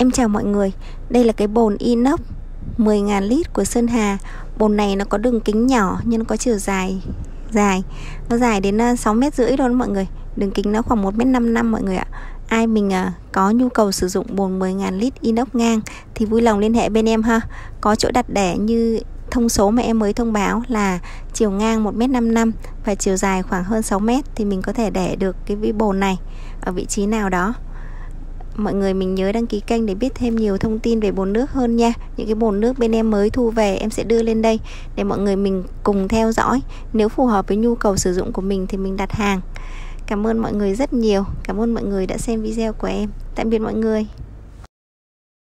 Em chào mọi người, đây là cái bồn inox 10.000 lít của Sơn Hà. Bồn này nó có đường kính nhỏ nhưng nó có chiều dài. Nó dài đến 6,5 m luôn mọi người. Đường kính nó khoảng 1,55 m mọi người ạ. Ai mình có nhu cầu sử dụng bồn 10.000 lít inox ngang thì vui lòng liên hệ bên em ha. Có chỗ đặt để như thông số mà em mới thông báo là chiều ngang 1,55 m và chiều dài khoảng hơn 6 m, thì mình có thể để được cái vỉ bồn này ở vị trí nào đó. Mọi người mình nhớ đăng ký kênh để biết thêm nhiều thông tin về bồn nước hơn nha. Những cái bồn nước bên em mới thu về em sẽ đưa lên đây để mọi người mình cùng theo dõi. Nếu phù hợp với nhu cầu sử dụng của mình thì mình đặt hàng. Cảm ơn mọi người rất nhiều. Cảm ơn mọi người đã xem video của em. Tạm biệt mọi người.